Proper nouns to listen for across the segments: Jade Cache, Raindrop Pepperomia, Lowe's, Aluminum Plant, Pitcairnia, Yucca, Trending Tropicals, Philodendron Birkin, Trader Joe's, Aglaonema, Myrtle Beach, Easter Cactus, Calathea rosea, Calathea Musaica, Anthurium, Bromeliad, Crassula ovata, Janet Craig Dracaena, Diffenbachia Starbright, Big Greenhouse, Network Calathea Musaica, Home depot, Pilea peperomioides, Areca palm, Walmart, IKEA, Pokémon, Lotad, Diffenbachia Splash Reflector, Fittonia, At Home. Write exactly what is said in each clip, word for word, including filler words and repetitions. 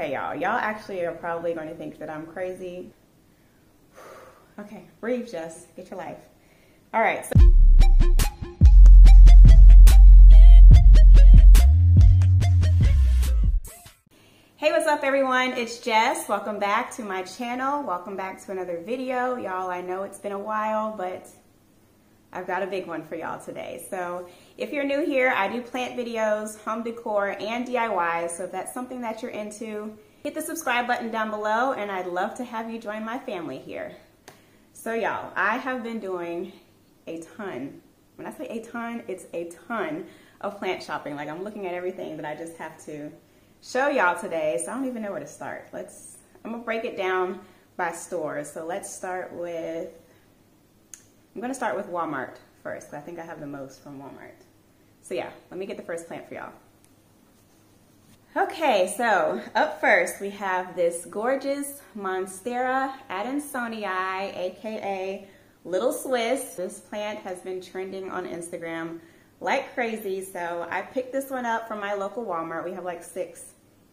Okay, y'all, y'all actually are probably going to think that I'm crazy. Okay, breathe, Jess, get your life. All right. So hey, what's up everyone? It's Jess. Welcome back to my channel. Welcome back to another video. Y'all, I know it's been a while, but I've got a big one for y'all today. So if you're new here, I do plant videos, home decor, and D I Y. So if that's something that you're into, hit the subscribe button down below and I'd love to have you join my family here. So y'all, I have been doing a ton. When I say a ton, it's a ton of plant shopping. Like I'm looking at everything that I just have to show y'all today, so I don't even know where to start. Let's, I'm gonna break it down by stores. So let's start with, I'm gonna start with Walmart first, because I think I have the most from Walmart. So yeah, let me get the first plant for y'all. Okay, so up first we have this gorgeous Monstera adansonii, aka Little Swiss. This plant has been trending on Instagram like crazy, so I picked this one up from my local Walmart. We have like six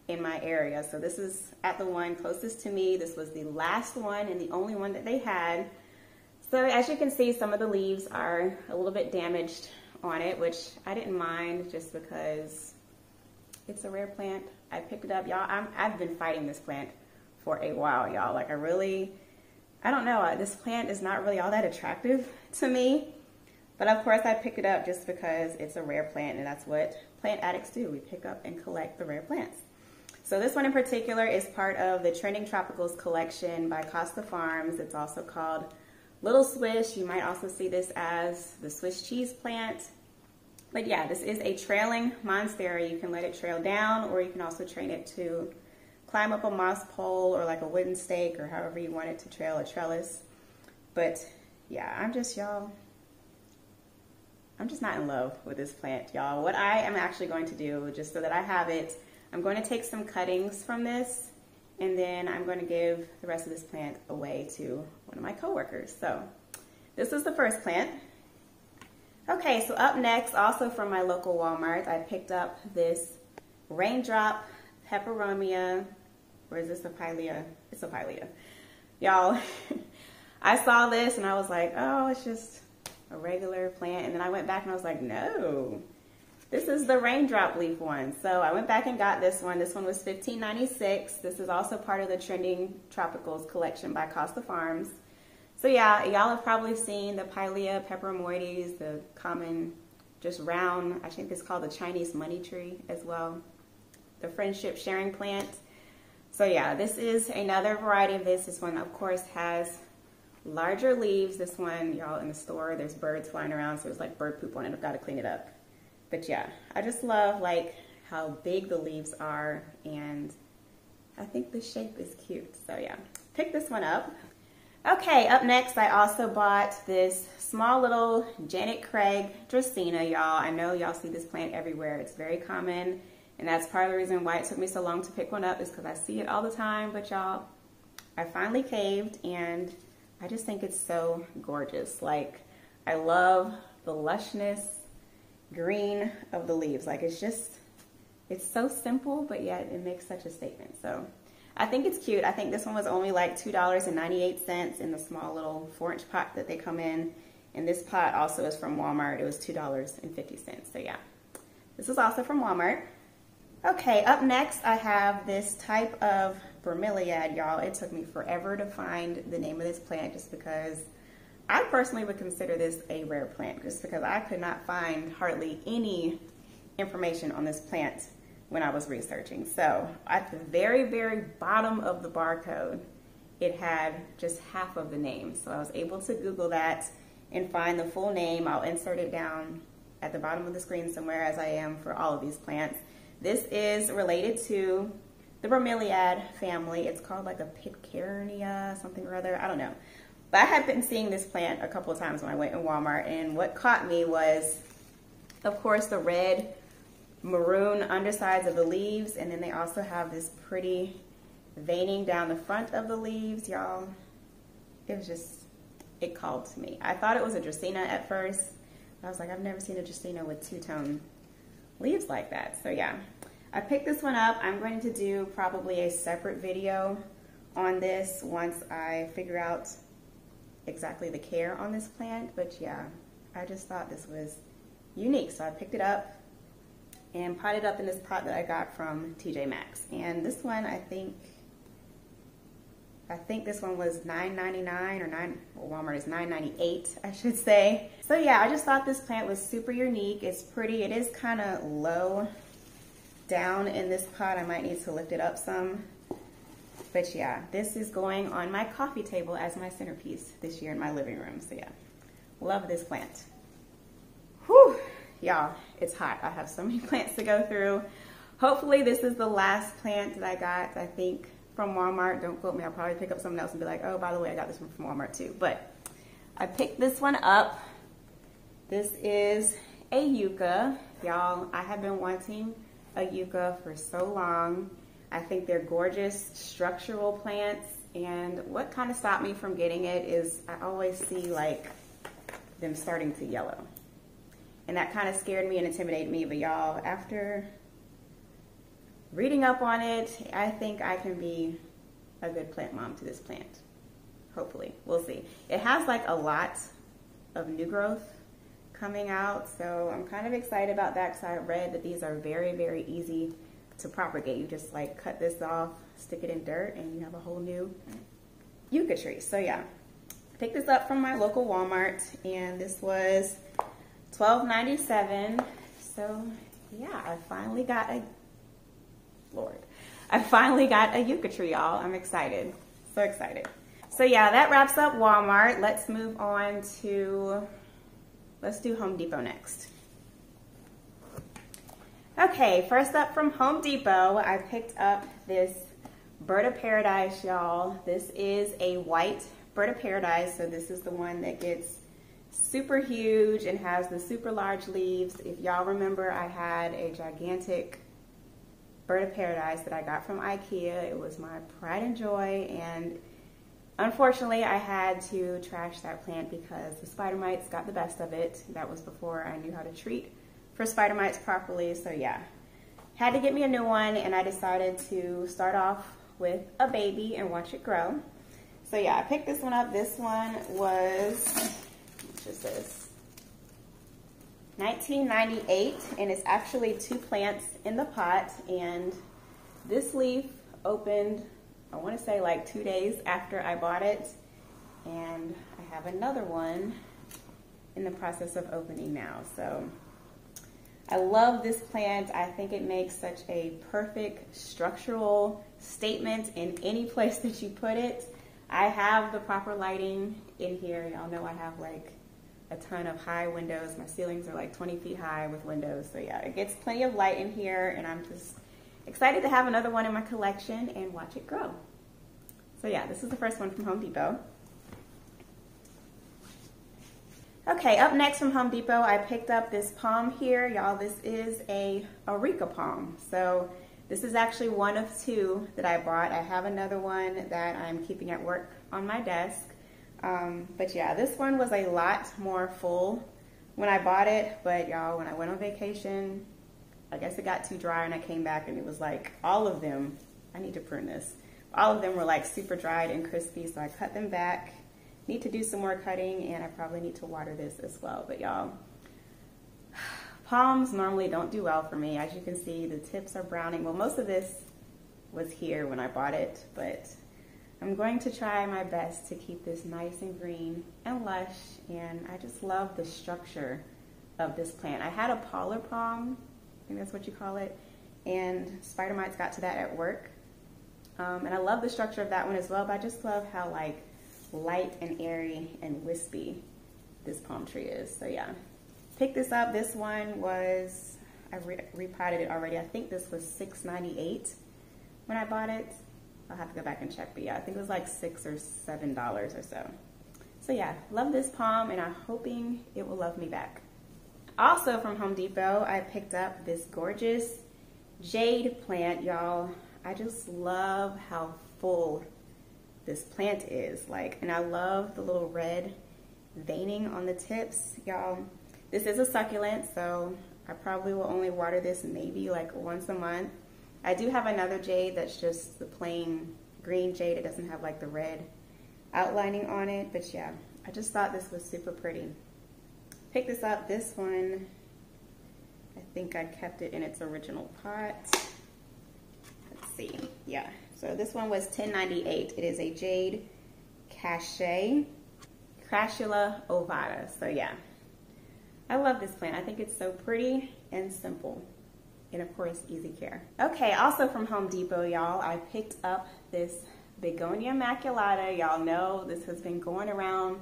in my area, so this is at the one closest to me. This was the last one and the only one that they had. So as you can see, some of the leaves are a little bit damaged on it, which I didn't mind just because it's a rare plant. I picked it up, y'all. I'm, I've been fighting this plant for a while, y'all. Like I really, I don't know, this plant is not really all that attractive to me. But of course I picked it up just because it's a rare plant, and that's what plant addicts do. We pick up and collect the rare plants. So this one in particular is part of the Trending Tropicals collection by Costa Farms. It's also called Little Swiss. You might also see this as the Swiss cheese plant. But yeah, this is a trailing monstera. You can let it trail down, or you can also train it to climb up a moss pole or like a wooden stake, or however you want it to trail a trellis. But yeah, I'm just, y'all, I'm just not in love with this plant, y'all. What I am actually going to do, just so that I have it, I'm going to take some cuttings from this, and then I'm going to give the rest of this plant away to one of my coworkers. So this is the first plant. Okay, so up next, also from my local Walmart, I picked up this Raindrop Pepperomia, or is this a Pilea? It's a Pilea. Y'all, I saw this and I was like, oh, it's just a regular plant, and then I went back and I was like, no, this is the raindrop leaf one. So I went back and got this one. This one was fifteen ninety-six. This is also part of the Trending Tropicals collection by Costa Farms. So yeah, y'all have probably seen the Pilea peperomioides, the common, just round, I think it's called the Chinese money tree as well, the friendship sharing plant. So yeah, this is another variety of this. This one, of course, has larger leaves. This one, y'all, in the store, there's birds flying around, so there's like bird poop on it. I've got to clean it up. But yeah, I just love like how big the leaves are, and I think the shape is cute. So yeah, pick this one up. Okay, up next, I also bought this small little Janet Craig Dracaena, y'all. I know y'all see this plant everywhere. It's very common, and that's part of the reason why it took me so long to pick one up, is because I see it all the time. But y'all, I finally caved, and I just think it's so gorgeous. Like, I love the lushness green of the leaves. Like, it's just, it's so simple, but yet it makes such a statement. So I think it's cute. I think this one was only like two dollars and ninety-eight cents in the small little four inch pot that they come in. And this pot also is from Walmart. It was two dollars and fifty cents. So yeah, this is also from Walmart. Okay, up next I have this type of Bromeliad, y'all. It took me forever to find the name of this plant, just because I personally would consider this a rare plant, just because I could not find hardly any information on this plant when I was researching. So at the very, very bottom of the barcode, it had just half of the name. So I was able to Google that and find the full name. I'll insert it down at the bottom of the screen somewhere, as I am for all of these plants. This is related to the Bromeliad family. It's called like a Pitcairnia, something or other, I don't know. But I had been seeing this plant a couple of times when I went in Walmart, and what caught me was, of course, the red, maroon undersides of the leaves, and then they also have this pretty veining down the front of the leaves, y'all. It was just, it called to me. I thought it was a Dracaena at first. I was like, I've never seen a Dracaena with two-tone leaves like that. So yeah, I picked this one up. I'm going to do probably a separate video on this once I figure out exactly the care on this plant, but yeah, I just thought this was unique, so I picked it up and potted up in this pot that I got from T J Maxx. And this one, I think, I think this one was nine ninety-nine or nine. Well, Walmart is nine ninety-eight, I should say. So yeah, I just thought this plant was super unique. It's pretty. It is kind of low down in this pot. I might need to lift it up some. But yeah, this is going on my coffee table as my centerpiece this year in my living room. So yeah, love this plant. Whew, y'all, it's hot. I have so many plants to go through. Hopefully this is the last plant that I got, I think, from Walmart. Don't quote me, I'll probably pick up something else and be like, oh, by the way, I got this one from Walmart too. But I picked this one up. This is a yucca. Y'all, I have been wanting a yucca for so long. I think they're gorgeous structural plants, and what kind of stopped me from getting it is I always see like them starting to yellow, and that kind of scared me and intimidated me. But y'all, after reading up on it, I think I can be a good plant mom to this plant. Hopefully, we'll see. It has like a lot of new growth coming out, so I'm kind of excited about that because I read that these are very, very easy to propagate. You just like cut this off, stick it in dirt, and you have a whole new yucca tree. So yeah, picked this up from my local Walmart, and this was twelve ninety-seven. So yeah, I finally got a, Lord, I finally got a yucca tree, y'all. I'm excited, so excited. So yeah, that wraps up Walmart. Let's move on to, let's do Home Depot next. Okay, first up from Home Depot, I picked up this Bird of Paradise, y'all. This is a white Bird of Paradise, so this is the one that gets super huge and has the super large leaves. If y'all remember, I had a gigantic Bird of Paradise that I got from IKEA. It was my pride and joy, and unfortunately, I had to trash that plant because the spider mites got the best of it. That was before I knew how to treat for spider mites properly, so yeah. Had to get me a new one, and I decided to start off with a baby and watch it grow. So yeah, I picked this one up. This one was, which is this, nineteen ninety-eight, and it's actually two plants in the pot, and this leaf opened, I wanna say like two days after I bought it, and I have another one in the process of opening now, so. I love this plant. I think it makes such a perfect structural statement in any place that you put it. I have the proper lighting in here. Y'all know I have like a ton of high windows. My ceilings are like twenty feet high with windows. So yeah, it gets plenty of light in here, and I'm just excited to have another one in my collection and watch it grow. So yeah, this is the first one from Home Depot. Okay, up next from Home Depot, I picked up this palm here. Y'all, this is a Areca palm. So this is actually one of two that I bought. I have another one that I'm keeping at work on my desk. Um, but yeah, this one was a lot more full when I bought it. But y'all, when I went on vacation, I guess it got too dry, and I came back and it was like all of them, I need to prune this. All of them were like super dried and crispy, so I cut them back. Need to do some more cutting, and I probably need to water this as well. But y'all, palms normally don't do well for me. As you can see, the tips are browning. Well, most of this was here when I bought it, but I'm going to try my best to keep this nice and green and lush, and I just love the structure of this plant. I had a poller palm, I think that's what you call it, and spider mites got to that at work. Um, and I love the structure of that one as well, but I just love how like light and airy and wispy this palm tree is. So yeah, picked this up. This one was, I re repotted it already. I think this was six ninety-eight when I bought it. I'll have to go back and check, but yeah, I think it was like six or seven dollars or so. So yeah, love this palm, and I'm hoping it will love me back. Also from Home Depot, I picked up this gorgeous jade plant, y'all. I just love how full this plant is like, and I love the little red veining on the tips, y'all. This is a succulent, so I probably will only water this maybe like once a month, I do have another jade that's just the plain green jade. It doesn't have like the red outlining on it, but yeah, I just thought this was super pretty. Pick this up. This one, I think I kept it in its original pot. Let's see. Yeah, so this one was ten ninety-eight. It is a Jade Cache, Crassula ovata. So yeah, I love this plant. I think it's so pretty and simple. And of course, easy care. Okay, also from Home Depot, y'all, I picked up this Begonia maculata. Y'all know this has been going around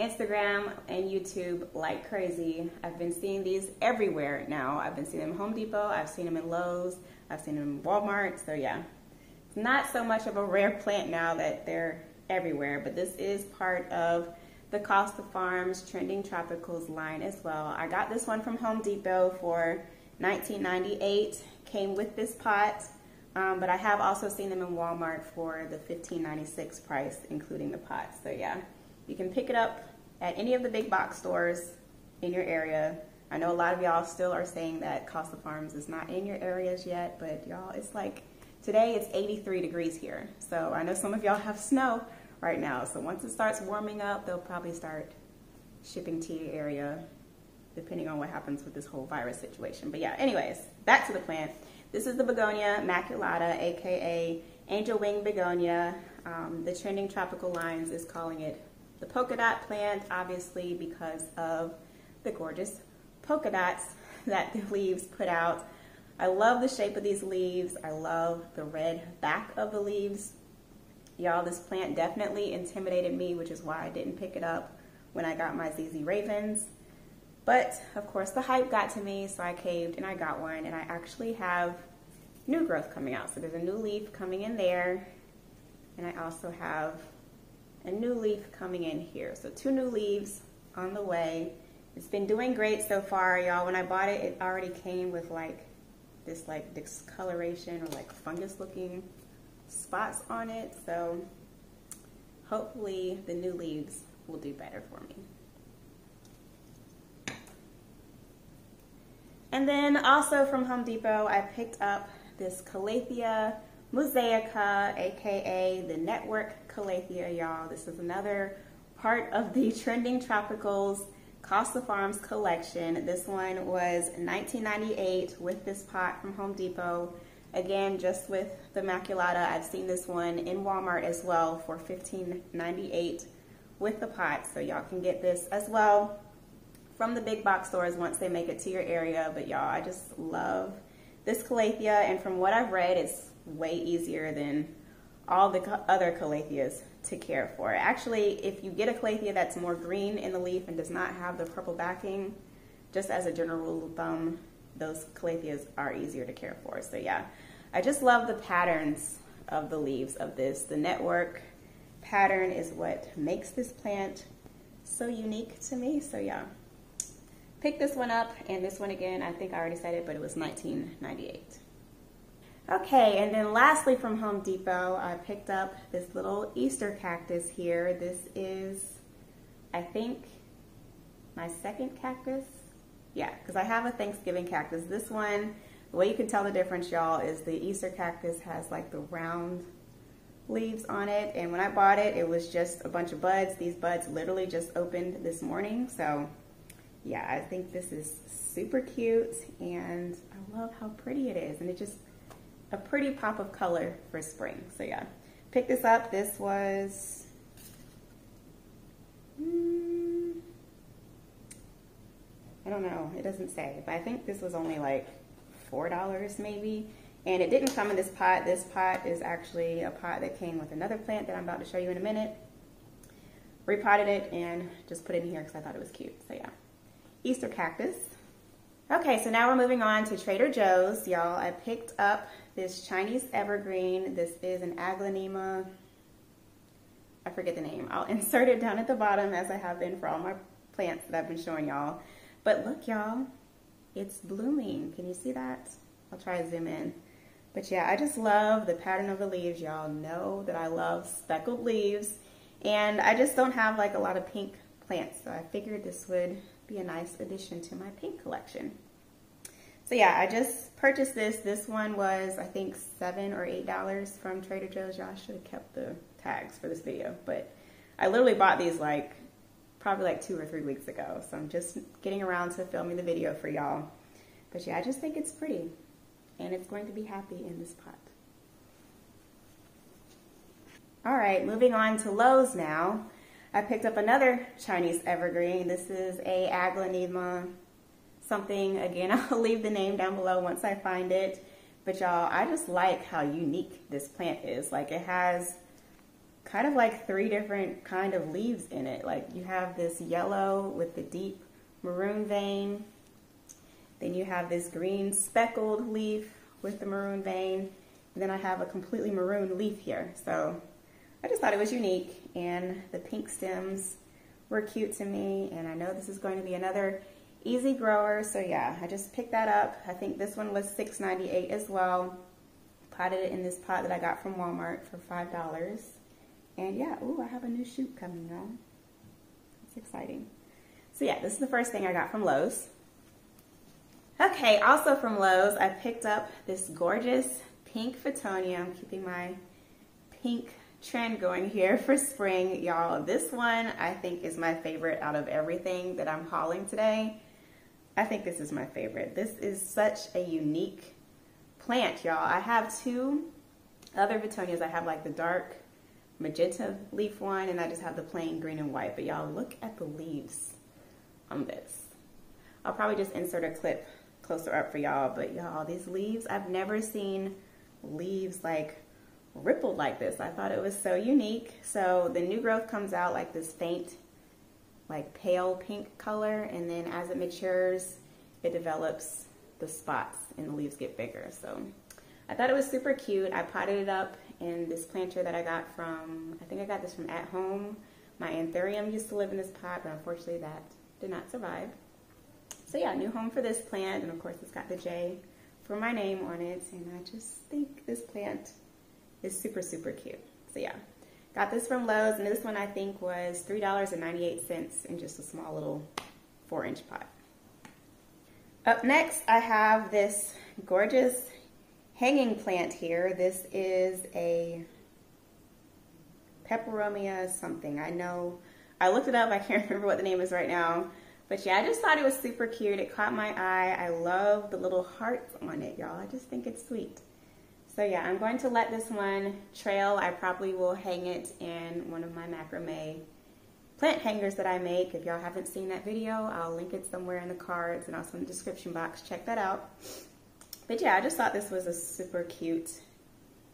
Instagram and YouTube like crazy. I've been seeing these everywhere now. I've been seeing them at Home Depot, I've seen them in Lowe's, I've seen them in Walmart, so yeah. It's not so much of a rare plant now that they're everywhere, but this is part of the Costa Farms Trending Tropicals line as well. I got this one from Home Depot for nineteen ninety-eight, came with this pot, um, but I have also seen them in Walmart for the fifteen ninety-six price, including the pot. So yeah, you can pick it up at any of the big box stores in your area. I know a lot of y'all still are saying that Costa Farms is not in your areas yet, but y'all, it's like, today it's eighty-three degrees here. So I know some of y'all have snow right now. So once it starts warming up, they'll probably start shipping to your area, depending on what happens with this whole virus situation. But yeah, anyways, back to the plant. This is the Begonia maculata, A K A angel wing begonia. Um, the Trending Tropical Lines is calling it the polka dot plant, obviously because of the gorgeous polka dots that the leaves put out. I love the shape of these leaves. I love the red back of the leaves. Y'all, this plant definitely intimidated me, which is why I didn't pick it up when I got my Z Z Ravens. But of course the hype got to me, so I caved and I got one, and I actually have new growth coming out. So there's a new leaf coming in there, and I also have a new leaf coming in here. So two new leaves on the way. It's been doing great so far, y'all. When I bought it, it already came with like this like discoloration or like fungus looking spots on it. So hopefully the new leaves will do better for me. And then also from Home Depot, I picked up this Calathea Musaica, A K A the Network Calathea, y'all. This is another part of the Trending Tropicals Costa Farms collection. This one was nineteen ninety-eight with this pot from Home Depot. Again, just with the maculata. I've seen this one in Walmart as well for fifteen ninety-eight with the pot. So y'all can get this as well from the big box stores once they make it to your area. But y'all, I just love this Calathea, and from what I've read, it's way easier than all the other Calatheas to care for. Actually, if you get a Calathea that's more green in the leaf and does not have the purple backing, just as a general rule of thumb, those Calatheas are easier to care for. So yeah, I just love the patterns of the leaves of this. The network pattern is what makes this plant so unique to me. So yeah, pick this one up, and this one again, I think I already said it, but it was nineteen ninety-eight. Okay, and then lastly from Home Depot, I picked up this little Easter cactus here. This is, I think, my second cactus. Yeah, because I have a Thanksgiving cactus. This one, the way you can tell the difference, y'all, is the Easter cactus has like the round leaves on it, and when I bought it, it was just a bunch of buds. These buds literally just opened this morning, so yeah, I think this is super cute, and I love how pretty it is, and it's just a pretty pop of color for spring. So yeah, pick this up. This was mm, I don't know, it doesn't say, but I think this was only like four dollars maybe, and it didn't come in this pot. This pot is actually a pot that came with another plant that I'm about to show you in a minute. Repotted it and just put it in here because I thought it was cute. So yeah, Easter cactus. Okay, so now we're moving on to Trader Joe's, y'all. I picked up this Chinese evergreen. This is an Aglaonema. I forget the name. I'll insert it down at the bottom as I have been for all my plants that I've been showing y'all. But look, y'all, it's blooming. Can you see that? I'll try to zoom in. But yeah, I just love the pattern of the leaves. Y'all know that I love speckled leaves, and I just don't have like a lot of pink plants, so I figured this would be a nice addition to my pink collection. So yeah, I just purchased this. This one was, I think, seven or eight dollars from Trader Joe's. Y'all should have kept the tags for this video, but I literally bought these like probably like two or three weeks ago. So I'm just getting around to filming the video for y'all. But yeah, I just think it's pretty, and it's going to be happy in this pot. All right, moving on to Lowe's now. I picked up another Chinese evergreen. This is a Aglaonema something. Again, I'll leave the name down below once I find it. But y'all, I just like how unique this plant is. Like, it has kind of like three different kind of leaves in it. Like, you have this yellow with the deep maroon vein. Then you have this green speckled leaf with the maroon vein. And then I have a completely maroon leaf here. So I just thought it was unique, and the pink stems were cute to me, and I know this is going to be another easy grower, so yeah, I just picked that up. I think this one was six ninety-eight as well. Potted it in this pot that I got from Walmart for five dollars. And yeah, ooh, I have a new shoot coming on. It's exciting. So yeah, this is the first thing I got from Lowe's. Okay, also from Lowe's, I picked up this gorgeous pink Fittonia. I'm keeping my pink trend going here for spring, y'all. This one I think is my favorite out of everything that I'm hauling today. I think this is my favorite. This is such a unique plant, y'all. I have two other Fittonias. I have like the dark magenta leaf one, and I just have the plain green and white. But y'all, look at the leaves on this. I'll probably just insert a clip closer up for y'all, but y'all, these leaves, I've never seen leaves like rippled like this. I thought it was so unique. So the new growth comes out like this faint, like pale pink color, and then as it matures, it develops the spots and the leaves get bigger. So I thought it was super cute. I potted it up in this planter that I got from, I think I got this from At Home. My anthurium used to live in this pot, but unfortunately that did not survive. So yeah, new home for this plant, and of course it's got the J for my name on it, and I just think this plant is super, super cute. So yeah, got this from Lowe's, and this one I think was three ninety-eight in just a small little four inch pot. Up next, I have this gorgeous hanging plant here. This is a Peperomia something. I know, I looked it up, I can't remember what the name is right now, but yeah, I just thought it was super cute. It caught my eye. I love the little hearts on it, y'all. I just think it's sweet. So yeah, I'm going to let this one trail. I probably will hang it in one of my macrame plant hangers that I make. If y'all haven't seen that video, I'll link it somewhere in the cards and also in the description box. Check that out. But yeah, I just thought this was a super cute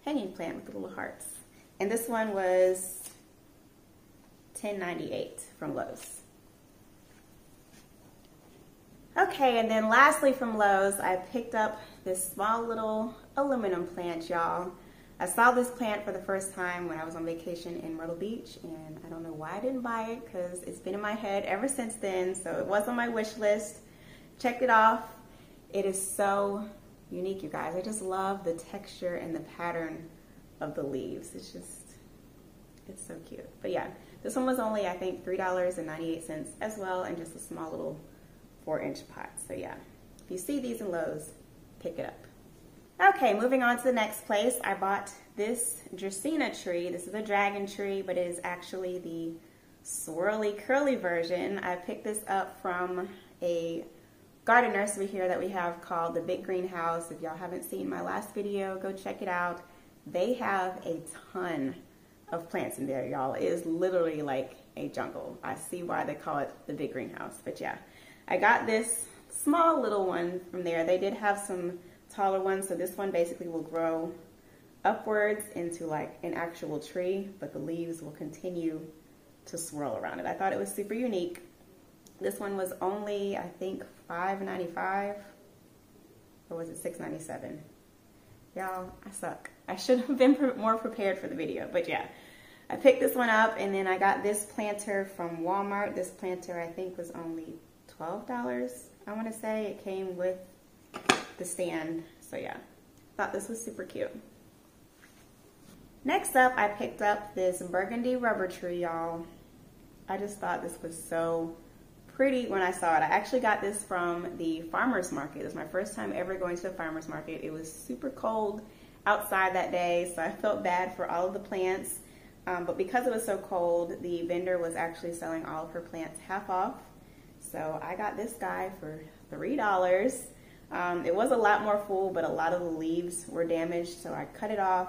hanging plant with the little hearts. And this one was ten ninety-eight from Lowe's. Okay, and then lastly from Lowe's, I picked up this small little aluminum plant, y'all. I saw this plant for the first time when I was on vacation in Myrtle Beach, and I don't know why I didn't buy it because it's been in my head ever since then. So it was on my wish list. Checked it off. It is so unique, you guys. I just love the texture and the pattern of the leaves. It's just, it's so cute. But yeah, this one was only, I think, three ninety-eight as well, and just a small little four inch pot. So yeah, if you see these in Lowe's, pick it up. Okay, moving on to the next place, I bought this Dracaena tree. This is a dragon tree, but it is actually the swirly curly version. I picked this up from a garden nursery here that we have called the Big Greenhouse. If y'all haven't seen my last video, go check it out. They have a ton of plants in there, y'all. It is literally like a jungle. I see why they call it the Big Greenhouse. But yeah, I got this small little one from there. They did have some taller one, so this one basically will grow upwards into like an actual tree, but the leaves will continue to swirl around it. I thought it was super unique. This one was only, I think, five ninety-five, or was it six ninety-seven? Y'all, I suck. I should have been pre more prepared for the video, but yeah, I picked this one up, and then I got this planter from Walmart. This planter, I think, was only twelve dollars, I want to say. It came with the stand. So yeah, thought this was super cute. Next up, I picked up this burgundy rubber tree, y'all. I just thought this was so pretty when I saw it. I actually got this from the farmer's market. It was my first time ever going to the farmer's market. It was super cold outside that day, so I felt bad for all of the plants. Um, but because it was so cold, the vendor was actually selling all of her plants half off. So I got this guy for three dollars. Um, it was a lot more full, but a lot of the leaves were damaged, so I cut it off,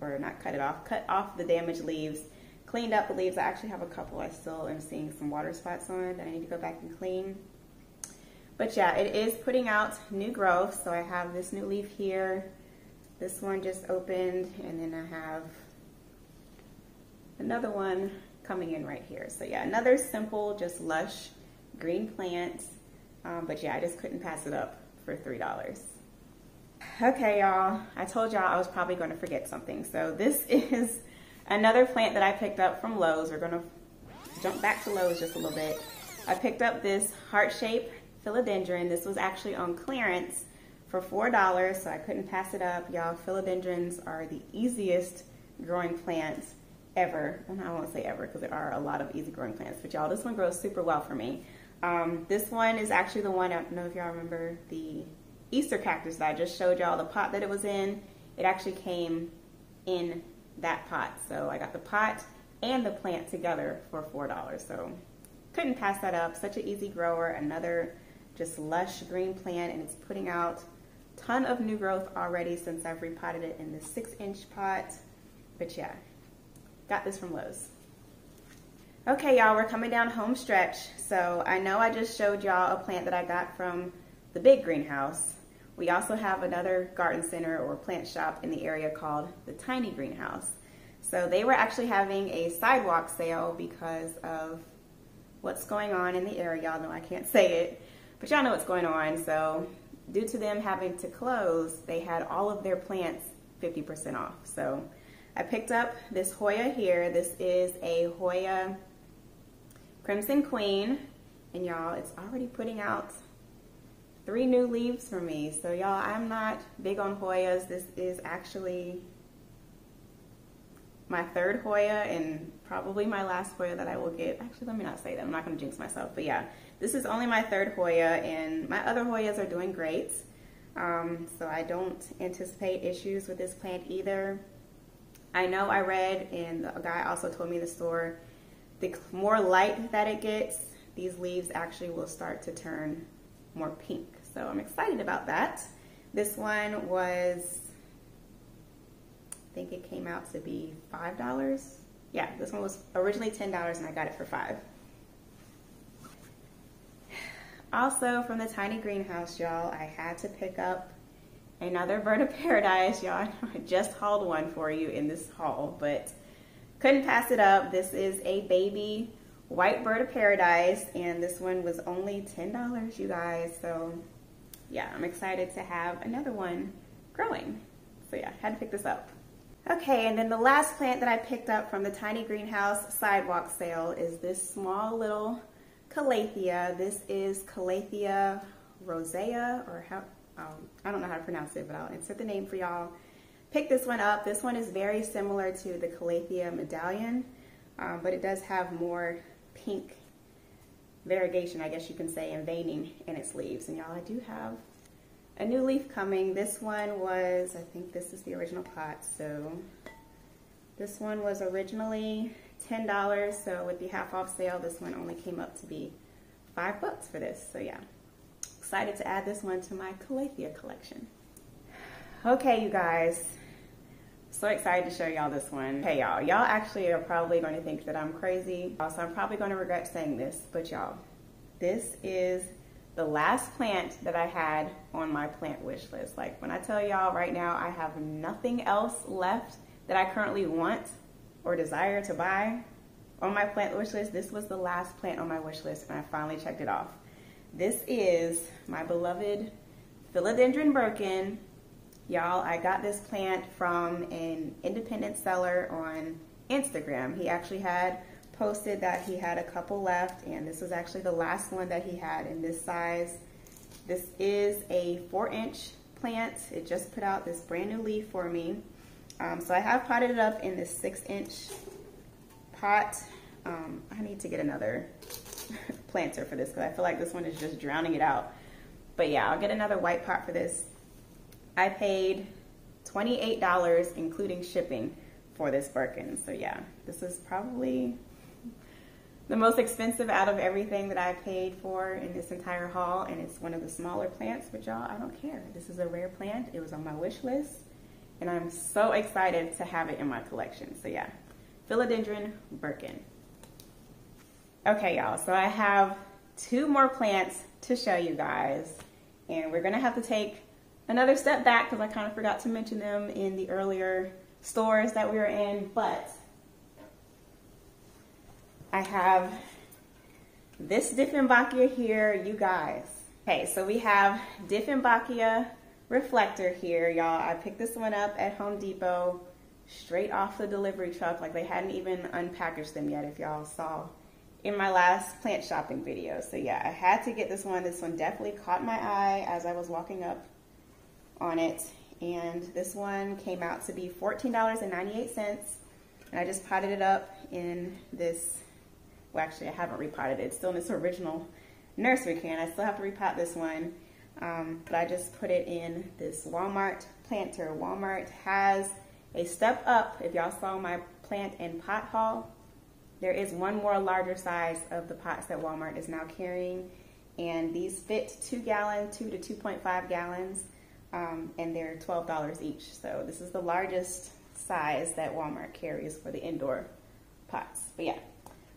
or not cut it off, cut off the damaged leaves, cleaned up the leaves. I actually have a couple I still am seeing some water spots on that I need to go back and clean. But yeah, it is putting out new growth. So I have this new leaf here. This one just opened, and then I have another one coming in right here. So yeah, another simple, just lush green plant. Um, but yeah, I just couldn't pass it up for three dollars. Okay, y'all, I told y'all I was probably going to forget something. So this is another plant that I picked up from Lowe's. We're going to jump back to Lowe's just a little bit. I picked up this heart-shaped philodendron. This was actually on clearance for four dollars, so I couldn't pass it up. Y'all, philodendrons are the easiest growing plants ever. And I won't say ever because there are a lot of easy growing plants, but y'all, this one grows super well for me. Um, this one is actually the one, I don't know if y'all remember the Easter cactus that I just showed y'all, the pot that it was in. It actually came in that pot. So I got the pot and the plant together for four dollars. So couldn't pass that up. Such an easy grower. Another just lush green plant, and it's putting out a ton of new growth already since I've repotted it in this six inch pot. But yeah, got this from Lowe's. Okay, y'all, we're coming down home stretch. So I know I just showed y'all a plant that I got from the Big Greenhouse. We also have another garden center or plant shop in the area called the Tiny Greenhouse. So they were actually having a sidewalk sale because of what's going on in the area. Y'all know I can't say it, but y'all know what's going on. So due to them having to close, they had all of their plants fifty percent off. So I picked up this Hoya here. This is a Hoya Crimson Queen. And y'all, it's already putting out three new leaves for me. So y'all, I'm not big on Hoyas. This is actually my third Hoya and probably my last Hoya that I will get. Actually, let me not say that. I'm not going to jinx myself. But yeah, this is only my third Hoya, and my other Hoyas are doing great. Um, so I don't anticipate issues with this plant either. I know I read, and a guy also told me in the store, the more light that it gets, these leaves actually will start to turn more pink. So I'm excited about that. This one was, I think it came out to be five dollars. Yeah, this one was originally ten dollars and I got it for five. Also from the Tiny Greenhouse, y'all, I had to pick up another Bird of Paradise, y'all. I just hauled one for you in this haul, but couldn't pass it up. This is a baby white Bird of Paradise, and this one was only ten dollars, you guys. So yeah, I'm excited to have another one growing. So yeah, had to pick this up. Okay, and then the last plant that I picked up from the Tiny Greenhouse sidewalk sale is this small little Calathea. This is Calathea rosea, or how, um, I don't know how to pronounce it, but I'll insert the name for y'all. Pick this one up. This one is very similar to the Calathea Medallion, um, but it does have more pink variegation, I guess you can say, and veining in its leaves. And y'all, I do have a new leaf coming. This one was, I think this is the original pot, so this one was originally ten dollars, so with the half off sale, this one only came up to be five bucks for this. So yeah, excited to add this one to my Calathea collection. Okay, you guys, so excited to show y'all this one. Hey, y'all, y'all actually are probably going to think that I'm crazy. Also, I'm probably going to regret saying this, but y'all, this is the last plant that I had on my plant wish list. Like, when I tell y'all right now, I have nothing else left that I currently want or desire to buy on my plant wish list. This was the last plant on my wish list, and I finally checked it off. This is my beloved Philodendron Birkin. Y'all, I got this plant from an independent seller on Instagram. He actually had posted that he had a couple left, and this was actually the last one that he had in this size. This is a four inch plant. It just put out this brand new leaf for me. Um, so I have potted it up in this six inch pot. Um, I need to get another planter for this because I feel like this one is just drowning it out. But yeah, I'll get another white pot for this. I paid twenty-eight dollars including shipping for this Birkin. So yeah, this is probably the most expensive out of everything that I paid for in this entire haul, and it's one of the smaller plants, but y'all, I don't care. This is a rare plant. It was on my wish list, and I'm so excited to have it in my collection. So yeah, Philodendron Birkin. Okay, y'all, so I have two more plants to show you guys, and we're gonna have to take another step back because I kind of forgot to mention them in the earlier stores that we were in, but I have this Diffenbachia here, you guys. Okay, so we have Diffenbachia Reflector here, y'all. I picked this one up at Home Depot straight off the delivery truck. Like, they hadn't even unpackaged them yet, if y'all saw in my last plant shopping video. So yeah, I had to get this one. This one definitely caught my eye as I was walking up on it. And this one came out to be fourteen ninety-eight. And I just potted it up in this, well actually I haven't repotted it. It's still in its original nursery can. I still have to repot this one. Um, but I just put it in this Walmart planter. Walmart has a step up. If y'all saw my plant and pot haul, there is one more larger size of the pots that Walmart is now carrying, and these fit two gallon, two to two point five gallons, um, and they're twelve dollars each. So this is the largest size that Walmart carries for the indoor pots. But yeah,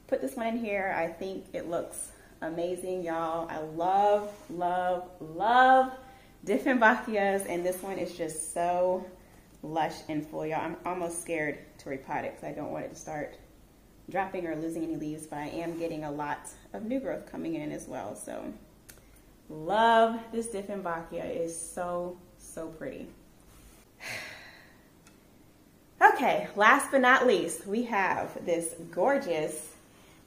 put this one in here. I think it looks amazing, y'all. I love, love, love Diffenbachias, and this one is just so lush and full, y'all. I'm almost scared to repot it because I don't want it to start dropping or losing any leaves, but I am getting a lot of new growth coming in as well. So love this Diffenbachia. It is so, so pretty. Okay, last but not least, we have this gorgeous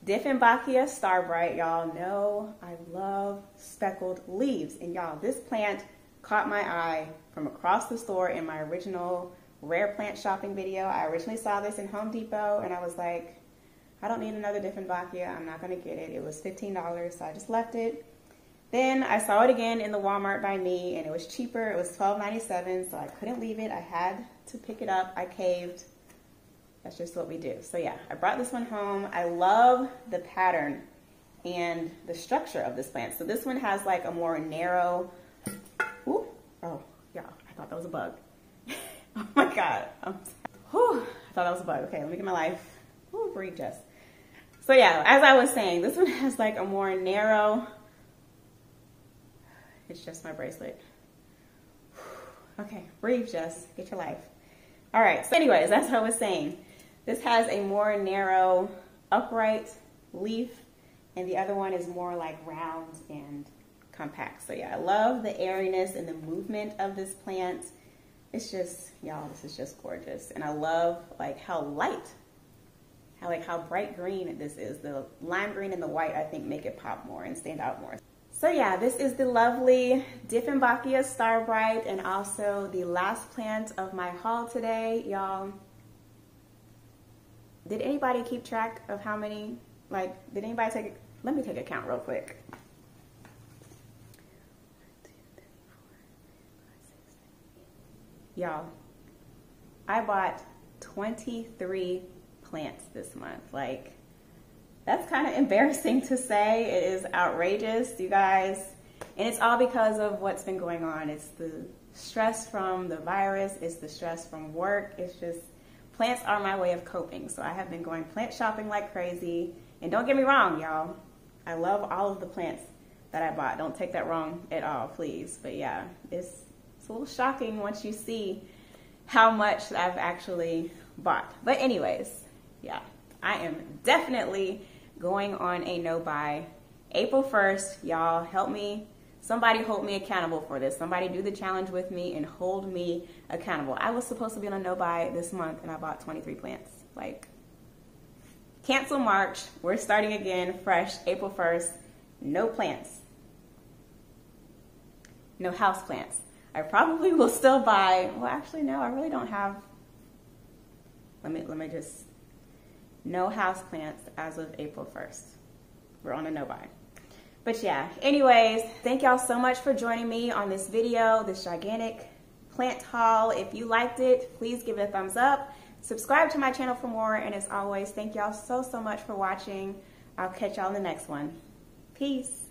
Diffenbachia Starbright. Y'all know I love speckled leaves, and y'all, this plant caught my eye from across the store in my original rare plant shopping video. I originally saw this in Home Depot, and I was like, I don't need another Diffenbachia. I'm not going to get it. It was fifteen dollars, so I just left it. Then I saw it again in the Walmart by me, and it was cheaper. It was twelve ninety-seven, so I couldn't leave it. I had to pick it up. I caved. That's just what we do. So yeah, I brought this one home. I love the pattern and the structure of this plant. So this one has like a more narrow, ooh, oh, yeah, I thought that was a bug. Oh my God, I'm, whew, I thought that was a bug. Okay, let me get my life. Ooh, breathe, Jess. So yeah, as I was saying, this one has like a more narrow, it's just my bracelet. Okay, breathe, Jess, get your life. All right, so anyways, that's what I was saying. This has a more narrow, upright leaf, and the other one is more like round and compact. So yeah, I love the airiness and the movement of this plant. It's just, y'all, this is just gorgeous. And I love like how light, how like how bright green this is. The lime green and the white, I think, make it pop more and stand out more. So yeah, this is the lovely Diffenbachia Starbright, and also the last plant of my haul today, y'all. Did anybody keep track of how many, like, did anybody take, let me take a count real quick. Y'all, I bought twenty-three plants this month. Like, that's kind of embarrassing to say. It is outrageous, you guys. And it's all because of what's been going on. It's the stress from the virus. It's the stress from work. It's just, plants are my way of coping. So I have been going plant shopping like crazy. And don't get me wrong, y'all. I love all of the plants that I bought. Don't take that wrong at all, please. But yeah, it's, it's a little shocking once you see how much I've actually bought. But anyways, yeah, I am definitely going on a no buy. April first, y'all, help me. Somebody hold me accountable for this. Somebody do the challenge with me and hold me accountable. I was supposed to be on a no buy this month, and I bought twenty-three plants. Like, cancel March. We're starting again fresh April first. No plants. No house plants. I probably will still buy, well actually no, I really don't have, let me, let me just, no house plants as of April first. We're on a no vine. But yeah, anyways, thank y'all so much for joining me on this video, this gigantic plant haul. If you liked it, please give it a thumbs up. Subscribe to my channel for more. And as always, thank y'all so, so much for watching. I'll catch y'all in the next one. Peace.